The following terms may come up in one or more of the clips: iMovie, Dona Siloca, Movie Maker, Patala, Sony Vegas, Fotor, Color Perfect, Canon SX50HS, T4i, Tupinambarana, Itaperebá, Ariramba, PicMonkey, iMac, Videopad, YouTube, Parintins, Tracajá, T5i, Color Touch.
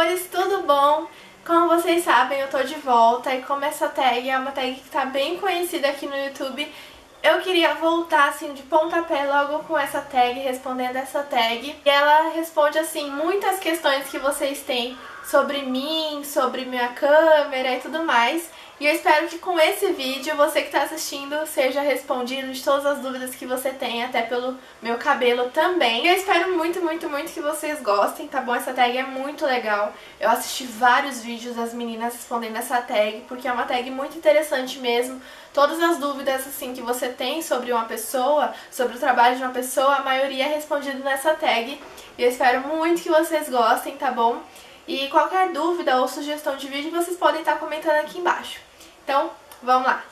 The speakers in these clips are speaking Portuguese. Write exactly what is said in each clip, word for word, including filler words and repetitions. amores, tudo bom? Como vocês sabem, eu tô de volta e como essa tag é uma tag que tá bem conhecida aqui no YouTube, eu queria voltar assim de pontapé logo com essa tag, respondendo essa tag. E ela responde assim muitas questões que vocês têm sobre mim, sobre minha câmera e tudo mais. E eu espero que com esse vídeo, você que tá assistindo, seja respondido de todas as dúvidas que você tem, até pelo meu cabelo também. E eu espero muito, muito, muito que vocês gostem, tá bom? Essa tag é muito legal. Eu assisti vários vídeos das meninas respondendo essa tag, porque é uma tag muito interessante mesmo. Todas as dúvidas, assim, que você tem sobre uma pessoa, sobre o trabalho de uma pessoa, a maioria é respondida nessa tag. E eu espero muito que vocês gostem, tá bom? E qualquer dúvida ou sugestão de vídeo, vocês podem estar comentando aqui embaixo. Então, vamos lá.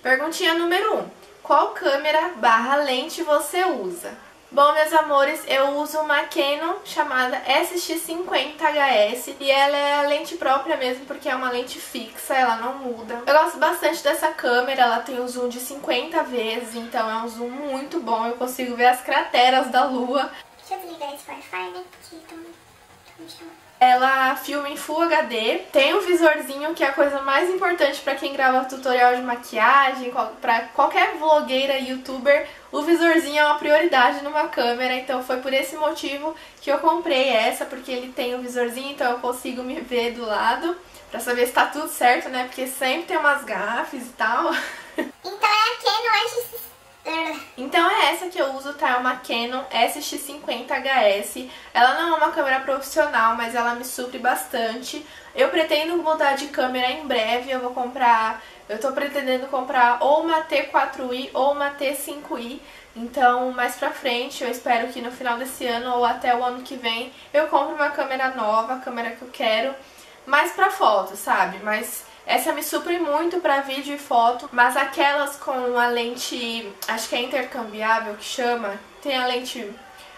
Perguntinha número um. Qual câmera barra lente você usa? Bom, meus amores, eu uso uma Canon chamada S X cinquenta H S. E ela é a lente própria mesmo, porque é uma lente fixa, ela não muda. Eu gosto bastante dessa câmera, ela tem um zoom de cinquenta vezes, então é um zoom muito bom. Eu consigo ver as crateras da lua. Deixa eu desligar esse Wi-Fi, né? Porque estão me chamando. Ela filma em Full H D, tem um visorzinho que é a coisa mais importante pra quem grava tutorial de maquiagem, pra qualquer vlogueira, youtuber, o visorzinho é uma prioridade numa câmera, então foi por esse motivo que eu comprei essa, porque ele tem um visorzinho, então eu consigo me ver do lado, pra saber se tá tudo certo, né, porque sempre tem umas gafes e tal. Então é aqui, não é X C. Então é essa que eu uso, tá? É uma Canon S X cinquenta H S. Ela não é uma câmera profissional, mas ela me supre bastante. Eu pretendo mudar de câmera em breve, eu vou comprar... Eu tô pretendendo comprar ou uma T quatro i ou uma T cinco i. Então, mais pra frente, eu espero que no final desse ano ou até o ano que vem eu compre uma câmera nova, a câmera que eu quero, mais pra foto, sabe? Mas... essa me supre muito pra vídeo e foto, mas aquelas com a lente, acho que é intercambiável que chama, tem a lente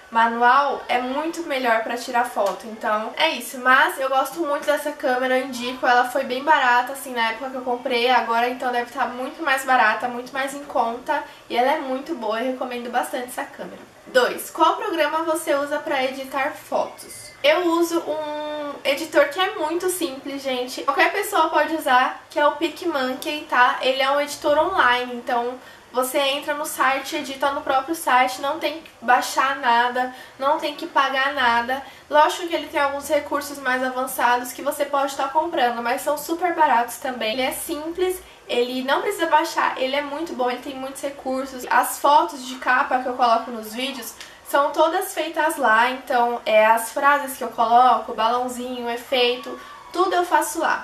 manual, é muito melhor pra tirar foto, então é isso. Mas eu gosto muito dessa câmera, eu indico, ela foi bem barata, assim, na época que eu comprei, agora então deve estar muito mais barata, muito mais em conta, e ela é muito boa, eu recomendo bastante essa câmera. dois. Qual programa você usa pra editar fotos? Eu uso um... editor que é muito simples, gente. Qualquer pessoa pode usar, que é o PicMonkey, tá? Ele é um editor online, então você entra no site, edita no próprio site, não tem que baixar nada, não tem que pagar nada. Lógico que ele tem alguns recursos mais avançados que você pode estar comprando, mas são super baratos também. Ele é simples, ele não precisa baixar, ele é muito bom, ele tem muitos recursos. As fotos de capa que eu coloco nos vídeos... são todas feitas lá, então é as frases que eu coloco, balãozinho, efeito, tudo eu faço lá.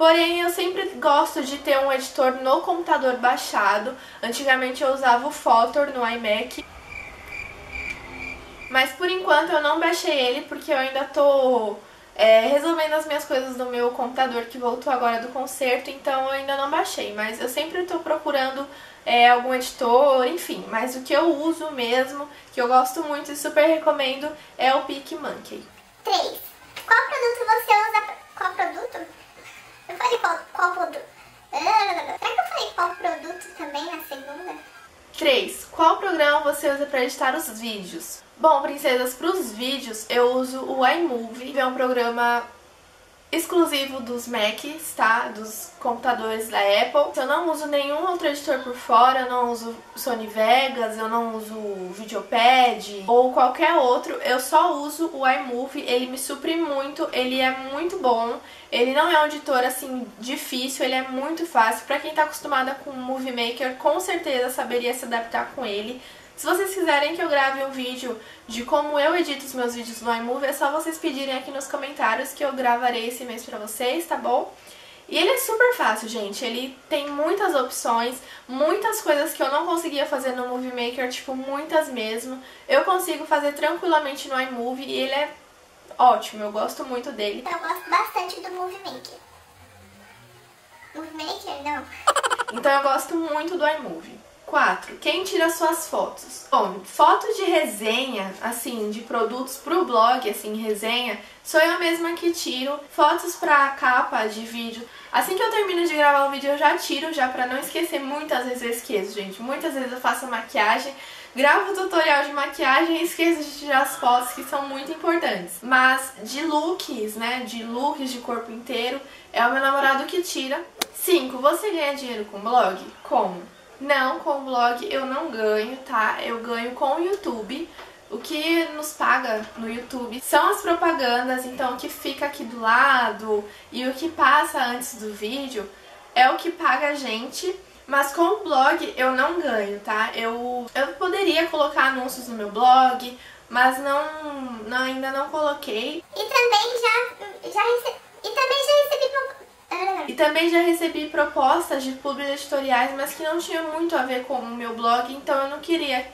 Porém, eu sempre gosto de ter um editor no computador baixado. Antigamente eu usava o Fotor no iMac. Mas por enquanto eu não baixei ele porque eu ainda tô é, resolvendo as minhas coisas no meu computador que voltou agora do concerto, então eu ainda não baixei. Mas eu sempre tô procurando... É, algum editor, enfim, mas o que eu uso mesmo, que eu gosto muito e super recomendo, é o PicMonkey. três. Qual produto você usa... Pra... Qual produto? Eu falei qual, qual produto... Será que eu falei qual produto também na segunda? três. Qual programa você usa para editar os vídeos? Bom, princesas, para os vídeos eu uso o iMovie, é um programa... exclusivo dos Macs, tá? Dos computadores da Apple. Eu não uso nenhum outro editor por fora, eu não uso Sony Vegas, eu não uso o Videopad ou qualquer outro, eu só uso o iMovie, ele me supre muito, ele é muito bom, ele não é um editor, assim, difícil, ele é muito fácil. Pra quem tá acostumada com o Movie Maker, com certeza saberia se adaptar com ele. Se vocês quiserem que eu grave um vídeo de como eu edito os meus vídeos no iMovie, é só vocês pedirem aqui nos comentários que eu gravarei esse mês pra vocês, tá bom? E ele é super fácil, gente. Ele tem muitas opções, muitas coisas que eu não conseguia fazer no Movie Maker, tipo, muitas mesmo. Eu consigo fazer tranquilamente no iMovie e ele é ótimo, eu gosto muito dele. Eu gosto bastante do Movie Maker. Movie Maker, não. Então eu gosto muito do iMovie. quatro. Quem tira suas fotos? Bom, fotos de resenha, assim, de produtos pro blog, assim, resenha, sou eu mesma que tiro. Fotos pra capa de vídeo, assim que eu termino de gravar o vídeo eu já tiro, já pra não esquecer. Muitas vezes eu esqueço, gente. Muitas vezes eu faço maquiagem, gravo tutorial de maquiagem e esqueço de tirar as fotos, que são muito importantes. Mas de looks, né, de looks de corpo inteiro, é o meu namorado que tira. cinco. Você ganha dinheiro com blog? Como? Não, com o blog eu não ganho, tá? Eu ganho com o YouTube. O que nos paga no YouTube são as propagandas, então o que fica aqui do lado e o que passa antes do vídeo é o que paga a gente. Mas com o blog eu não ganho, tá? Eu, eu poderia colocar anúncios no meu blog, mas não, não ainda não coloquei. E também já, já recebi... E também já recebi... E também já recebi propostas de publi editoriais, mas que não tinham muito a ver com o meu blog, então eu não queria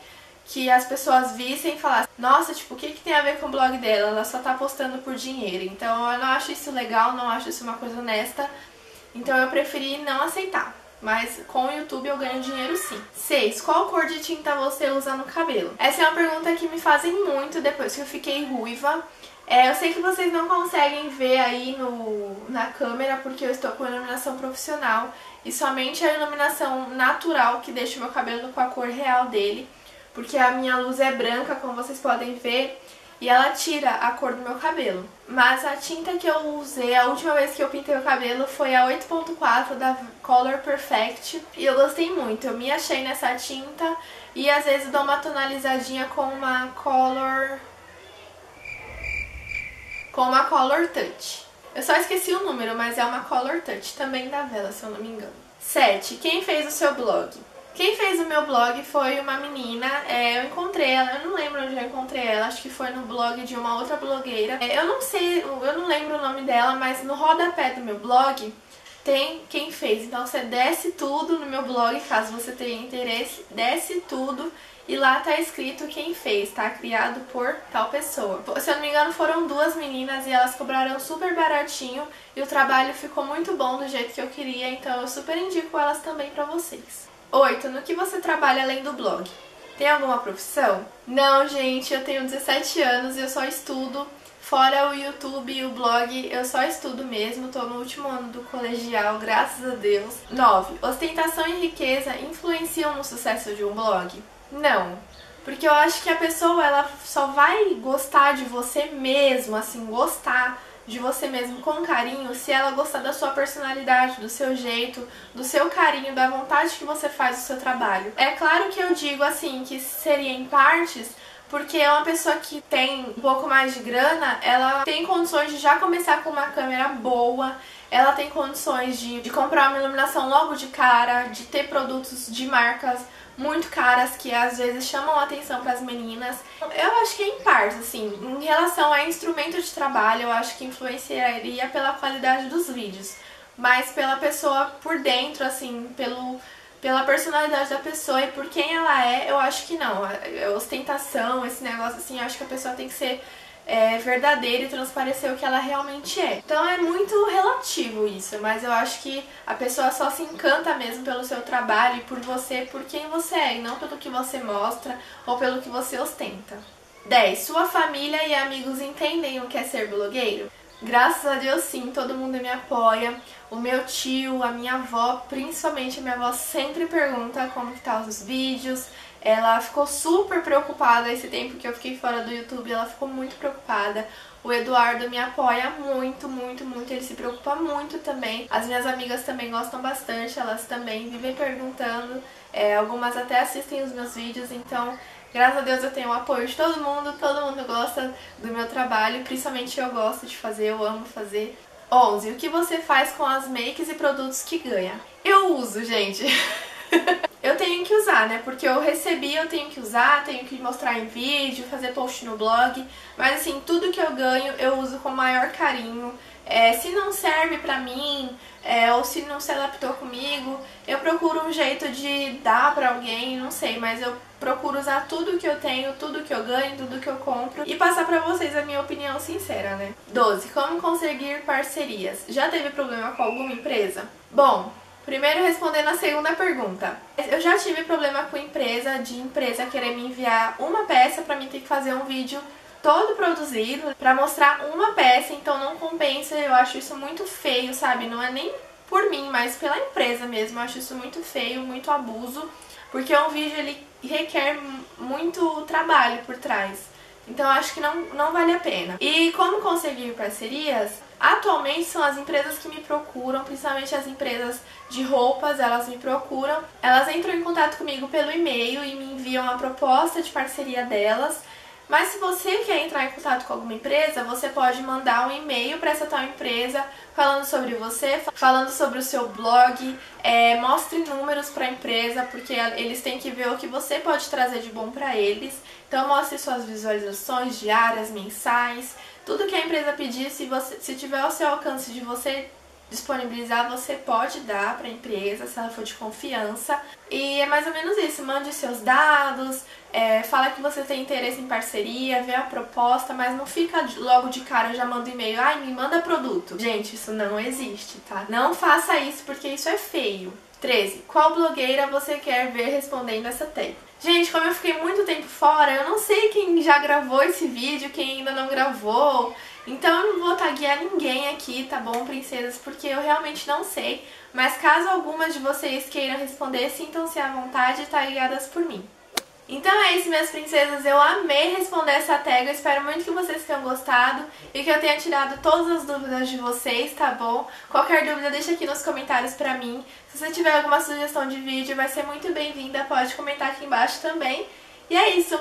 que as pessoas vissem e falassem: nossa, tipo, o que, que tem a ver com o blog dela? Ela só tá postando por dinheiro. Então eu não acho isso legal, não acho isso uma coisa honesta, então eu preferi não aceitar. Mas com o YouTube eu ganho dinheiro sim. seis. Qual cor de tinta você usa no cabelo? Essa é uma pergunta que me fazem muito depois que eu fiquei ruiva. É, eu sei que vocês não conseguem ver aí no, na câmera porque eu estou com iluminação profissional e somente a iluminação natural que deixa o meu cabelo com a cor real dele, porque a minha luz é branca, como vocês podem ver, e ela tira a cor do meu cabelo. Mas a tinta que eu usei, a última vez que eu pintei o cabelo foi a oito ponto quatro da Color Perfect e eu gostei muito, eu me achei nessa tinta e às vezes dou uma tonalizadinha com uma Color... com uma Color Touch. Eu só esqueci o número, mas é uma Color Touch também da Vela, se eu não me engano. sete. Quem fez o seu blog? Quem fez o meu blog foi uma menina, é, eu encontrei ela, eu não lembro onde eu encontrei ela, acho que foi no blog de uma outra blogueira. É, eu não sei, eu não lembro o nome dela, mas no rodapé do meu blog tem quem fez. Então você desce tudo no meu blog, caso você tenha interesse, desce tudo. E lá tá escrito quem fez, tá? Criado por tal pessoa. Se eu não me engano, foram duas meninas e elas cobraram super baratinho e o trabalho ficou muito bom do jeito que eu queria, então eu super indico elas também pra vocês. oito. No que você trabalha além do blog? Tem alguma profissão? Não, gente, eu tenho dezessete anos e eu só estudo. Fora o YouTube e o blog, eu só estudo mesmo, tô no último ano do colegial, graças a Deus. nove. Ostentação e riqueza influenciam no sucesso de um blog? Não, porque eu acho que a pessoa ela só vai gostar de você mesmo, assim, gostar de você mesmo com carinho, se ela gostar da sua personalidade, do seu jeito, do seu carinho, da vontade que você faz do seu trabalho. É claro que eu digo, assim, que seria em partes, porque uma pessoa que tem um pouco mais de grana, ela tem condições de já começar com uma câmera boa, ela tem condições de, de comprar uma iluminação logo de cara, de ter produtos de marcas muito caras que às vezes chamam a atenção para as meninas. Eu acho que em partes, assim, em relação a instrumento de trabalho, eu acho que influenciaria pela qualidade dos vídeos, mas pela pessoa por dentro, assim, pelo, pela personalidade da pessoa e por quem ela é, eu acho que não. A ostentação, esse negócio assim, eu acho que a pessoa tem que ser é, verdadeira e transparecer o que ela realmente é. Então é muito relativo isso, mas eu acho que a pessoa só se encanta mesmo pelo seu trabalho e por você, por quem você é, e não pelo que você mostra ou pelo que você ostenta. dez. Sua família e amigos entendem o que é ser blogueiro? Graças a Deus sim, todo mundo me apoia. O meu tio, a minha avó, principalmente a minha avó, sempre pergunta como que tá os vídeos. Ela ficou super preocupada esse tempo que eu fiquei fora do YouTube, ela ficou muito preocupada. O Eduardo me apoia muito, muito, muito, ele se preocupa muito também. As minhas amigas também gostam bastante, elas também vivem perguntando, é, algumas até assistem os meus vídeos, então... Graças a Deus eu tenho o apoio de todo mundo, todo mundo gosta do meu trabalho, principalmente eu gosto de fazer, eu amo fazer. onze. O que você faz com as makes e produtos que ganha? Eu uso, gente. Eu tenho que usar, né? Porque eu recebi, eu tenho que usar, tenho que mostrar em vídeo, fazer post no blog. Mas assim, tudo que eu ganho eu uso com o maior carinho. É, se não serve pra mim... É, ou se não se adaptou comigo, eu procuro um jeito de dar pra alguém, não sei, mas eu procuro usar tudo que eu tenho, tudo que eu ganho, tudo que eu compro e passar pra vocês a minha opinião sincera, né? doze. Como conseguir parcerias? Já teve problema com alguma empresa? Bom, Primeiro, respondendo a segunda pergunta. Eu já tive problema com empresa, de empresa querer me enviar uma peça pra mim ter que fazer um vídeo todo produzido pra mostrar uma peça, então não compensa, eu acho isso muito feio, sabe? Não é nem por mim, mas pela empresa mesmo, eu acho isso muito feio, muito abuso, porque um vídeo ele requer muito trabalho por trás. Então eu acho que não, não vale a pena. E como conseguir parcerias? Atualmente são as empresas que me procuram, principalmente as empresas de roupas, elas me procuram. Elas entram em contato comigo pelo e-mail e me enviam a proposta de parceria delas. Mas se você quer entrar em contato com alguma empresa, você pode mandar um e-mail para essa tal empresa falando sobre você, falando sobre o seu blog, é, mostre números para a empresa, porque eles têm que ver o que você pode trazer de bom para eles. Então mostre suas visualizações diárias, mensais, tudo que a empresa pedir, se, você, se tiver ao seu alcance de você disponibilizar, você pode dar para a empresa, se ela for de confiança. E é mais ou menos isso, mande seus dados, é, fala que você tem interesse em parceria, vê a proposta, mas não fica logo de cara, já manda e-mail, ai, me manda produto. Gente, isso não existe, tá? Não faça isso porque isso é feio. treze. Qual blogueira você quer ver respondendo essa tag? Gente, como eu fiquei muito tempo fora, eu não sei quem já gravou esse vídeo, quem ainda não gravou. Então eu não vou taguear ninguém aqui, tá bom, princesas? Porque eu realmente não sei. Mas caso algumas de vocês queiram responder, sintam-se à vontade e tagueadas por mim. Então é isso, minhas princesas. Eu amei responder essa tag. Eu espero muito que vocês tenham gostado e que eu tenha tirado todas as dúvidas de vocês, tá bom? Qualquer dúvida, deixa aqui nos comentários pra mim. Se você tiver alguma sugestão de vídeo, vai ser muito bem-vinda. Pode comentar aqui embaixo também. E é isso.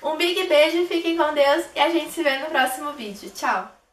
Um big beijo, fiquem com Deus e a gente se vê no próximo vídeo. Tchau!